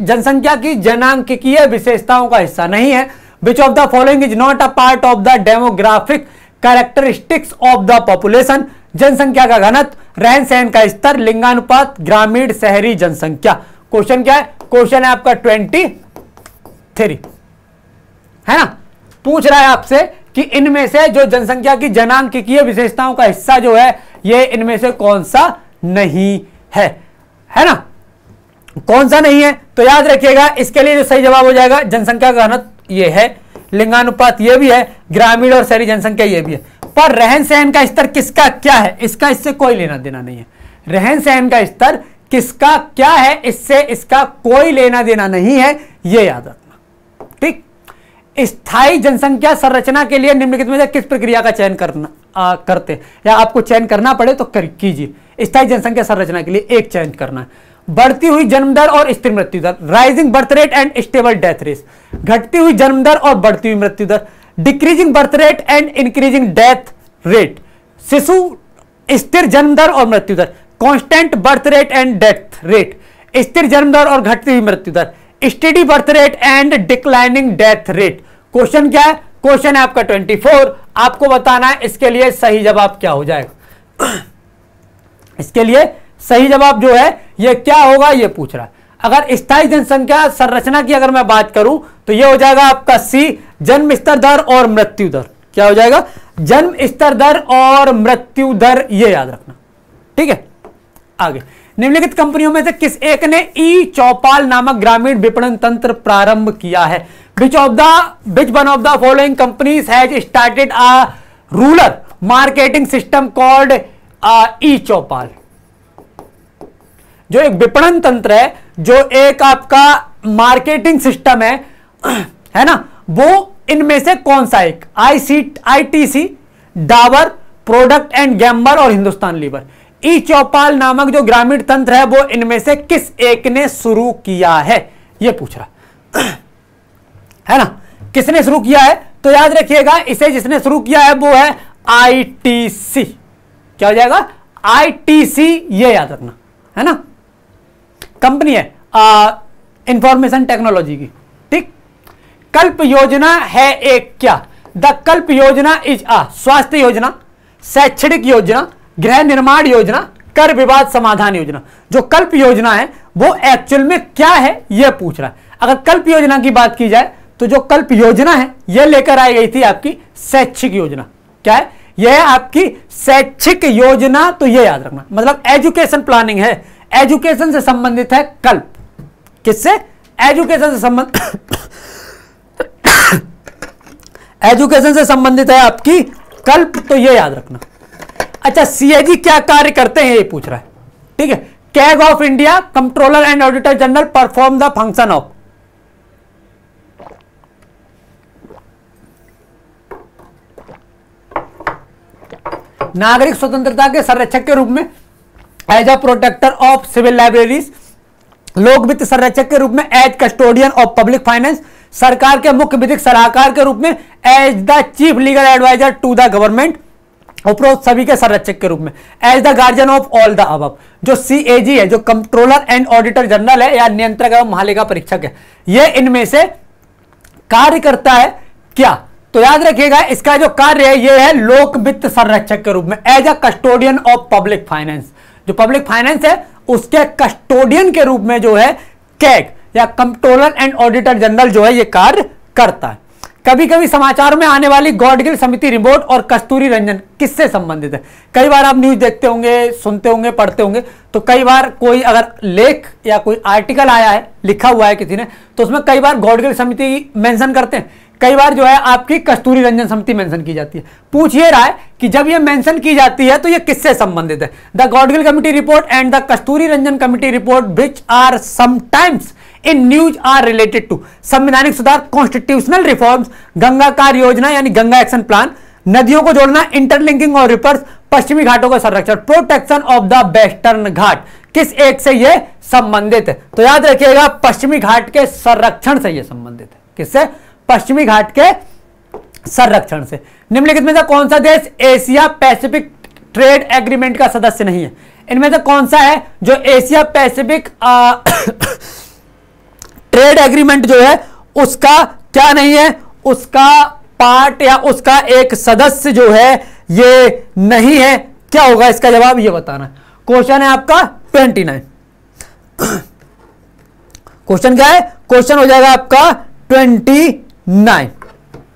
जनसंख्या की जनांकिकीय विशेषताओं का हिस्सा नहीं है? Which of the following is not a part of the demographic characteristics of the population? जनसंख्या का घनत्व, रहन सहन का स्तर, लिंगानुपात, ग्रामीण शहरी जनसंख्या। क्वेश्चन क्या है? क्वेश्चन है आपका 23 है ना। पूछ रहा है आपसे कि इनमें से जो जनसंख्या की जनांकिकीय विशेषताओं का हिस्सा जो है ये इनमें से कौन सा नहीं है, है ना। कौन सा नहीं है तो याद रखिएगा, इसके लिए जो सही जवाब हो जाएगा, जनसंख्या का घनत्व ये है, लिंगानुपात ये भी है, ग्रामीण और शहरी जनसंख्या ये भी है, पर रहन सहन का स्तर किसका क्या है इसका इससे कोई लेना देना नहीं है। रहन सहन का स्तर किसका क्या है इससे इसका कोई लेना देना नहीं है, यह याद रखना, ठीक। स्थायी जनसंख्या संरचना के लिए निम्नलिखित में से किस प्रक्रिया का चयन करना करते, या आपको चयन करना पड़े तो कीजिए। स्थायी जनसंख्या संरचना के लिए एक चयन करना है। बढ़ती हुई जन्म दर और स्थिर मृत्यु दर, rising birth rate and stable death rate, घटती हुई जन्म दर और बढ़ती हुई मृत्यु दर, decreasing birth rate and increasing death rate, शिशु स्थिर जन्म दर और मृत्यु दर, constant birth rate and death rate, स्थिर जन्म दर और घटती हुई मृत्यु दर, steady birth rate and declining death rate. Question क्या है? क्वेश्चन है आपका 24। आपको बताना है इसके लिए सही जवाब क्या हो जाएगा। इसके लिए सही जवाब जो है ये क्या होगा ये पूछ रहा है। अगर स्थायी जनसंख्या संरचना की अगर मैं बात करूं तो ये हो जाएगा आपका सी, जन्म स्तर दर और मृत्यु दर। क्या हो जाएगा? जन्म स्तर दर और मृत्यु दर, ये याद रखना, ठीक है। आगे, निम्नलिखित कंपनियों में से किस एक ने ई चौपाल नामक ग्रामीण विपणन तंत्र प्रारंभ किया है? Which one of the following companies has started a rural marketing system called e Choupal? जो एक विपणन तंत्र है, जो एक आपका मार्केटिंग सिस्टम है ना, वो इनमें से कौन सा एक? ITC, Dabur, product and Gamble और हिंदुस्तान लीवर। ई चौपाल नामक जो ग्रामीण तंत्र है वो इनमें से किस एक ने शुरू किया है, ये पूछ रहा है ना, किसने शुरू किया है? तो याद रखिएगा, इसे जिसने शुरू किया है वो है आईटीसी। क्या हो जाएगा? आईटीसी, ये याद रखना है ना, कंपनी है इंफॉर्मेशन टेक्नोलॉजी की। ठीक। कल्प योजना है एक क्या? द कल्प योजना इज अ स्वास्थ्य योजना, शैक्षणिक योजना, गृह निर्माण योजना, कर विवाद समाधान योजना। जो कल्प योजना है वो एक्चुअल में क्या है, यह पूछ रहा है। अगर कल्प योजना की बात की जाए तो जो कल्प योजना है यह लेकर आई गई थी आपकी शैक्षिक योजना। क्या है? यह है आपकी शैक्षिक योजना। तो यह याद रखना, मतलब एजुकेशन प्लानिंग है, एजुकेशन से संबंधित है कल्प। किससे? एजुकेशन से संबंधित एजुकेशन से संबंधित है आपकी कल्प। तो यह याद रखना। अच्छा, सीएजी क्या कार्य करते हैं, ये पूछ रहा है। ठीक है। CAG of India, controller and auditor general perform the function of. नागरिक स्वतंत्रता के संरक्षक के रूप में as a protector of civil libraries, लोक वित्त संरक्षक के रूप में as custodian of public finance, सरकार के मुख्य विधिक सलाहकार के रूप में as the chief legal adviser to the government, उपरोक्त सभी के संरक्षक के रूप में as the guardian of all the above. जो सीएजी है, जो कंट्रोलर एंड ऑडिटर जनरल है या नियंत्रक एवं महालेखा परीक्षक है, ये इनमें से कार्य करता है क्या? तो याद रखिएगा, इसका जो कार्य है ये है लोक वित्त संरक्षक के रूप में as a custodian of public finance. जो पब्लिक फाइनेंस है उसके कस्टोडियन के रूप में जो है कैग या कंट्रोलर एंड ऑडिटर जनरल जो है ये कार्य करता है। कभी कभी समाचार में आने वाली गॉडगिल समिति रिपोर्ट और कस्तूरी रंजन किससे संबंधित है? कई बार आप न्यूज देखते होंगे, सुनते होंगे, पढ़ते होंगे, तो कई बार कोई अगर लेख या कोई आर्टिकल आया है, लिखा हुआ है किसी ने, तो उसमें कई बार गॉडगिल समिति मेंशन करते हैं, कई बार जो है आपकी कस्तूरी रंजन समिति मेंशन की जाती है। पूछ ये रहा है कि जब ये मेंशन की जाती है तो ये किससे संबंधित है? The Gadgil committee report and the Kasturi Rangan committee report which are sometimes in news are related to संवैधानिक सुधार, कॉन्स्टिट्यूशनल रिफॉर्म्स, गंगा कार्य योजना यानी गंगा एक्शन प्लान, नदियों को जोड़ना, इंटरलिंकिंग और रिपर्स, पश्चिमी घाटों का संरक्षण, protection of the western Ghat. किस एक से यह संबंधित है? तो याद रखिएगा, पश्चिमी घाट के संरक्षण से यह संबंधित है। किससे? पश्चिमी घाट के संरक्षण से। निम्नलिखित में से कौन सा देश एशिया पैसिफिक ट्रेड एग्रीमेंट का सदस्य नहीं है? इनमें से कौन सा है जो एशिया पैसिफिक ट्रेड एग्रीमेंट जो है उसका क्या नहीं है, उसका पार्ट या उसका एक सदस्य जो है ये नहीं है? क्या होगा इसका जवाब, ये बताना। क्वेश्चन है आपका 29। क्वेश्चन क्या है? क्वेश्चन हो जाएगा आपका 29।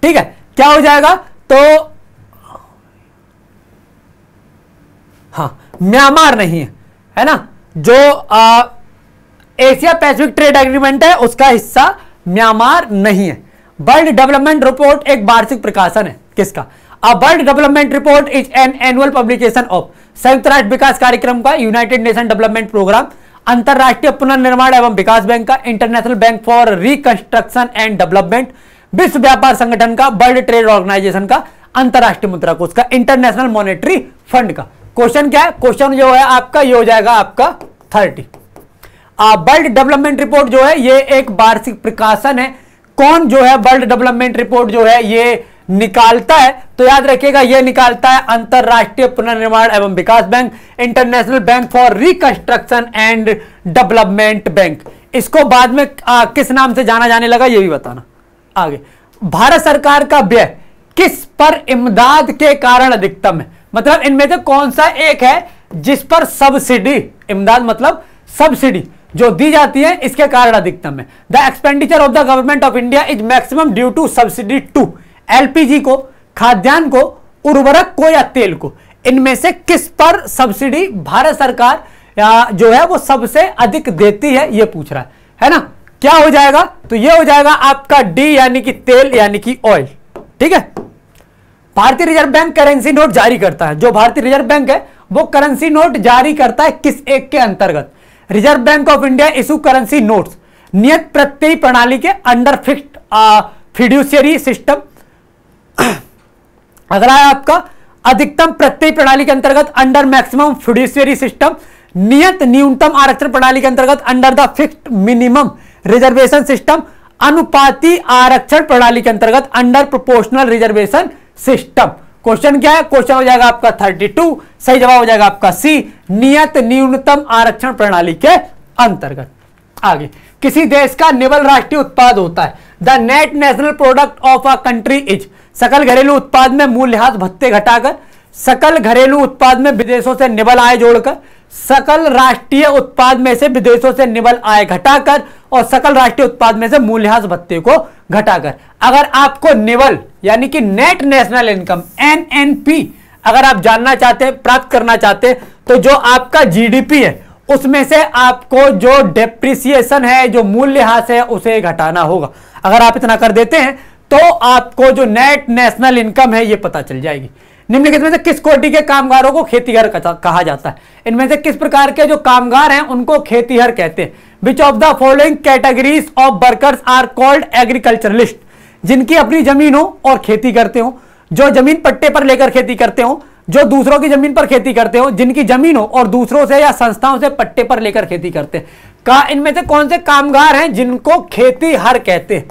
ठीक है। क्या हो जाएगा? तो हाँ, म्यांमार नहीं है, है ना, जो एशिया पैसिफिक ट्रेड एग्रीमेंट है उसका हिस्सा म्यांमार नहीं है। वर्ल्ड डेवलपमेंट रिपोर्ट एक वार्षिक प्रकाशन है। किसका? A world development report is an annual publication of, संयुक्त राष्ट्र विकास कार्यक्रम का, यूनाइटेड नेशन डेवलपमेंट प्रोग्राम, अंतरराष्ट्रीय पुनर्निर्माण एवं विकास बैंक का, international bank for reconstruction and development, विश्व व्यापार संगठन का, वर्ल्ड ट्रेड ऑर्गेनाइजेशन का, अंतरराष्ट्रीय मुद्रा कोष का, इंटरनेशनल मॉनेटरी फंड का। क्वेश्चन क्या है? क्वेश्चन जो है आपका ये हो जाएगा आपका 30। वर्ल्ड डेवलपमेंट रिपोर्ट जो है ये एक वार्षिक प्रकाशन है। कौन जो है वर्ल्ड डेवलपमेंट रिपोर्ट जो है ये निकालता है? तो याद रखिएगा, ये निकालता है अंतरराष्ट्रीय पुनर्निर्माण एवं विकास bank, international bank for reconstruction and development bank. इसको बाद में किस नाम से जाना जाने लगा, ये भी बताना। आगे, भारत सरकार का व्यय किस पर इमदाद के कारण अधिकतम है? मतलब इनमें से कौन सा एक है जिस पर सब्सिडी, इमदाद मतलब सब्सिडी जो दी जाती है इसके कारण अधिकतम है। The expenditure of the government of India is maximum due to subsidy to, LPG को, खाद्यान्न को, उर्वरक को या तेल को। इनमें से किस पर सब्सिडी भारत सरकार जो है वो सबसे अधिक देती है, ये पूछ रहा है ना। क्या हो जाएगा तो ये हो जाएगा आपका डी यानी कि तेल यानी कि ऑयल। ठीक है, भारतीय रिजर्व बैंक करेंसी नोट जारी करता है। जो भारतीय रिजर्व बैंक है वो करेंसी नोट जारी करता है किस एक के अंतर्गत, reserve bank of India issue currency notes नियत प्रत्ययी प्रणाली के अंडर फिक्स्ड फिड्यूशियरी सिस्टम। अगला है आपका अधिकतम प्रत्ययी प्रणाली के अंतर्गत अंडर मैक्सिमम फिड्यूशियरी सिस्टम, नियत न्यूनतम आरक्षण प्रणाली के अंतर्गत under the fixed minimum reservation system, अनुपाती आरक्षण प्रणाली के अंतर्गत under proportional reservation system. Question क्या है, क्वेश्चन हो जाएगा आपका 32, सही जवाब हो जाएगा आपका सी, नियत न्यूनतम आरक्षण प्रणाली के अंतर्गत। आगे, किसी देश का निवल राष्ट्रीय उत्पाद होता है। The net national product of a country is, सकल घरेलू उत्पाद में मूल्यह्रास भत्ते घटाकर, सकल घरेलू उत्पाद में विदेशों से निवल आय जोड़कर, सकल राष्ट्रीय उत्पाद में से विदेशों से निवल आय घटाकर और सकल राष्ट्रीय उत्पाद में से मूल्यह्रास भत्ते को घटाकर। अगर आपको निवल यानी कि नेट नेशनल इनकम NNP अगर आप जानना चाहते हैं, प्राप्त करना चाहते हैं, तो जो आपका GDP है उसमें से आपको जो डेप्रिसिएशन है, जो मूल्यह्रास है, उसे घटाना होगा। अगर आप इतना कर देते हैं तो आपको जो नेट नेशनल इनकम है ये पता चल जाएगी। निम्नलिखित में से किस कोटि के कामगारों को खेतीहर कहा जाता है? इनमें से किस प्रकार के जो कामगार हैं उनको खेतीहर कहते हैं? Which of the following categories of workers are called agriculturalist, जिनकी अपनी जमीन हो और खेती करते हो, जो जमीन पट्टे पर लेकर खेती करते हो, जो दूसरों की जमीन पर खेती करते हो, जिनकी जमीन हो और दूसरों से या संस्थाओं से पट्टे पर लेकर खेती करते हैं। इनमें से कौन से कामगार हैं जिनको खेतीहर कहते हैं?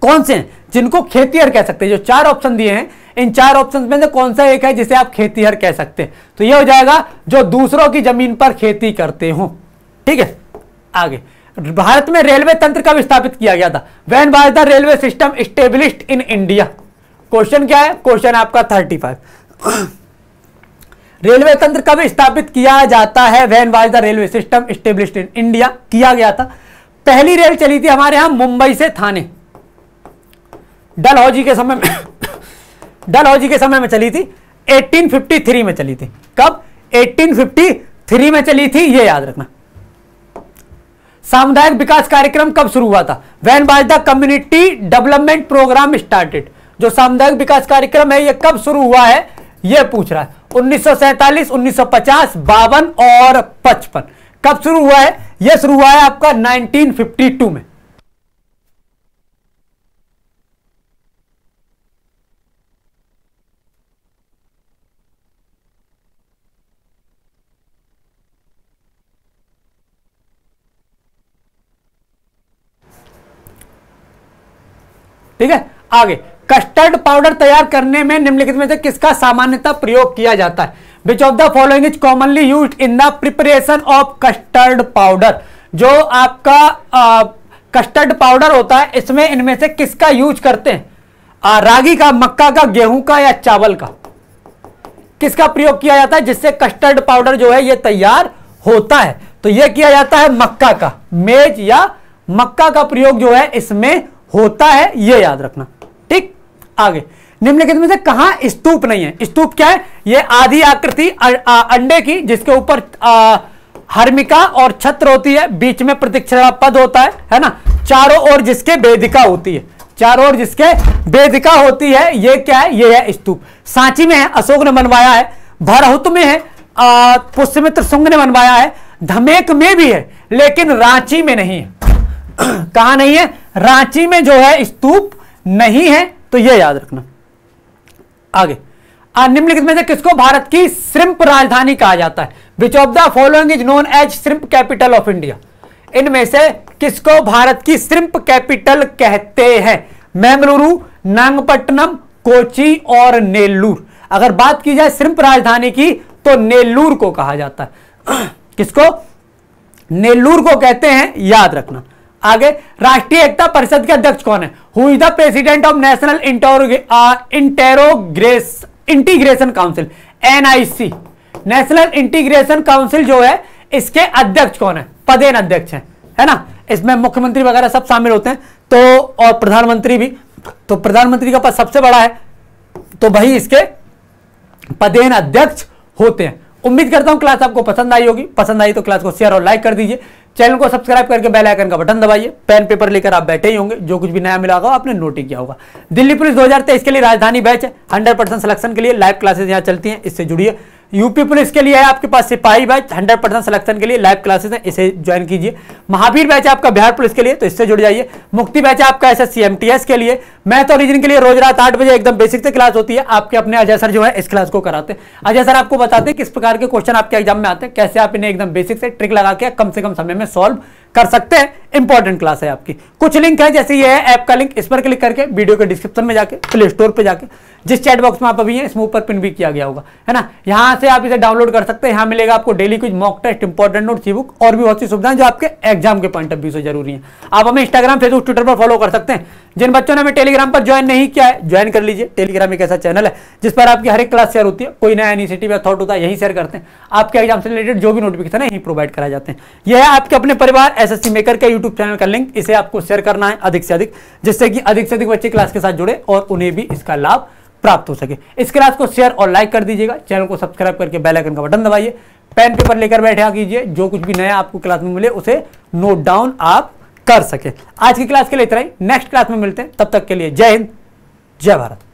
कौन से जिनको खेतीहर कह सकते हैं? जो चार ऑप्शन दिए हैं, इन चार ऑप्शन में से कौन सा एक है जिसे आप खेतीहर कह सकते हैं? तो यह हो जाएगा जो दूसरों की जमीन पर खेती करते हो। ठीक है, आगे, भारत में रेलवे तंत्र कब स्थापित किया गया था? When was the railway system established in India. Question क्या है, क्वेश्चन आपका 35। रेलवे तंत्र कब स्थापित किया जाता है? When was the railway system established in India किया गया था। पहली रेल चली थी हमारे यहां मुंबई से थाने, डलहौजी के समय में चली थी, 1853 में चली थी। कब? 1853 में चली थी, ये याद रखना। सामुदायिक विकास कार्यक्रम कब शुरू हुआ था? When was the community development programme started. जो सामुदायिक विकास कार्यक्रम है ये कब शुरू हुआ है ये पूछ रहा है। 1947, 1950, 52 और 55 कब शुरू हुआ है? ये शुरू हुआ है आपका 1952 में। ठीक है, आगे, कस्टर्ड पाउडर तैयार करने में निम्नलिखित में से किसका सामान्यतः प्रयोग किया जाता है? Which of the following is commonly used in the preparation of custard powder. जो आपका कस्टर्ड पाउडर होता है इसमें इनमें से किसका यूज करते हैं? रागी का, मक्का का, गेहूं का या चावल का, किसका प्रयोग किया जाता है जिससे कस्टर्ड पाउडर जो है ये तैयार होता है? तो यह किया जाता है मक्का का, मेज या मक्का का प्रयोग जो है इसमें होता है, यह याद रखना। ठीक, आगे, निम्नलिखित में से कहां स्तूप नहीं है? स्तूप क्या है? यह आधी आकृति अंडे की जिसके ऊपर हर्मिका और छत्र होती है, बीच में प्रतिक्षेपा पद होता है ना, चारों ओर जिसके वेदिका होती है, चारों ओर जिसके वेदिका होती है, यह क्या है? यह है स्तूप। सांची में है, अशोक ने बनवाया है, भरहुत में है, पुष्यमित्र शुंग ने बनवाया है, धमेक में भी है, लेकिन रांची में नहीं है। कहा नहीं है? रांची में जो है स्तूप नहीं है, तो यह याद रखना। आगे, निम्नलिखित में से किसको भारत की श्रिम्प राजधानी कहा जाता है? Which of the following is known as shrimp capital of India. इनमें से किसको भारत की श्रिम्प कैपिटल कहते हैं? मैंगलुरु, नागपट्टनम, कोची और नेल्लूर। अगर बात की जाए श्रिम्प राजधानी की तो नेल्लूर को कहा जाता है। किसको? नेल्लूर को कहते हैं, याद रखना। आगे, राष्ट्रीय एकता परिषद के अध्यक्ष कौन है? Who is the president of national integration council, NIC। National integration council जो है इसके अध्यक्ष कौन है? पदेन अध्यक्ष हैं, है ना। इसमें मुख्यमंत्री वगैरह सब शामिल होते हैं, तो और प्रधानमंत्री भी, तो प्रधानमंत्री का पद सबसे बड़ा है, तो वही इसके पदेन अध्यक्ष होते हैं। उम्मीद करता हूं क्लास आपको पसंद आई होगी। पसंद आई तो क्लास को शेयर और लाइक कर दीजिए। चैनल को सब्सक्राइब करके बेल आइकन का बटन दबाइए। पेन पेपर लेकर आप बैठे ही होंगे, जो कुछ भी नया मिला होगा आपने नोट ही किया होगा। दिल्ली पुलिस 2023 के लिए राजधानी बैच है। 100% सिलेक्शन के लिए लाइव क्लासेस यहाँ चलती हैं, इससे जुड़िए। यूपी पुलिस के लिए है आपके पास सिपाही बैच, 100% सिलेक्शन के लिए लाइव क्लासेस हैं, इसे ज्वाइन कीजिए। महावीर बैच है आपका बिहार पुलिस के लिए, तो इससे जुड़ जाइए। मुक्ति बैच है आपका SSC MTS के लिए। मैथ और रीजनिंग के लिए रोज रात 8 बजे एकदम बेसिक से क्लास होती है। आपके अपने अजय सर जो है इस क्लास को कराते हैं। अजय सर आपको बताते हैं किस प्रकार के क्वेश्चन आपके एग्जाम में आते हैं, कैसे आप इन्हें एकदम बेसिक से ट्रिक लगा के कम से कम समय में सॉल्व कर सकते हैं। इंपॉर्टेंट क्लास है आपकी। कुछ लिंक है, जैसे ये है ऐप का लिंक, इस पर क्लिक करके वीडियो के डिस्क्रिप्शन में जाके प्ले स्टोर पे जाके जिस चैट बॉक्स में आप अभी हैं इसमें ऊपर पिन भी किया गया होगा, है ना, यहाँ से आप इसे डाउनलोड कर सकते हैं। यहाँ मिलेगा आपको डेली कुछ, mock test, important note, e book और भी बहुत सी सुविधाएं जो आपके एग्जाम के पॉइंट ऑफ व्यू से जरूरी है। आप हमें इंस्टाग्राम, फेसबुक, ट्विटर पर फॉलो कर सकते हैं। जिन बच्चों ने हमें टेलीग्राम पर ज्वाइन नहीं किया है, ज्वाइन कर लीजिए। टेलीग्राम एक ऐसा चैनल है जिस पर आपकी हर एक क्लास शेयर होती है। कोई नया इनिशिएटिव या थॉट होता है यहीं शेयर करते हैं। आपके एग्जाम से रिलेटेड जो भी नोटिफिकेशन है यहीं प्रोवाइड कराए जाते हैं। यह है आपके अपने परिवार SSC मेकर के यूट्यूब चैनल का लिंक, इसे आपको शेयर करना है अधिक से अधिक, जिससे कि अधिक से अधिक बच्चे क्लास के साथ जुड़े और उन्हें भी इसका लाभ प्राप्त हो सके। इस क्लास को शेयर और लाइक कर दीजिएगा। चैनल को सब्सक्राइब करके बेल आइकन का बटन दबाइए। पेन पेपर लेकर बैठा कीजिए, जो कुछ भी नया आपको क्लास में मिले उसे नोट डाउन आप कर सके। आज की क्लास के लिए इतना ही, नेक्स्ट क्लास में मिलते हैं। तब तक के लिए जय हिंद, जय भारत।